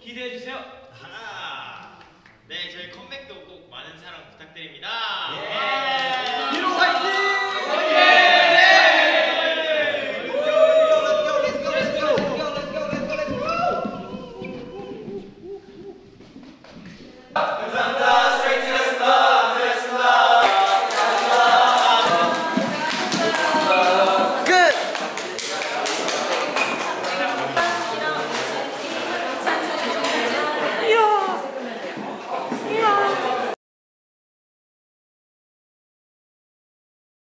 기대해주세요. 하나. 네, 저희 컴백도 꼭 많은 사랑 부탁드립니다. 예.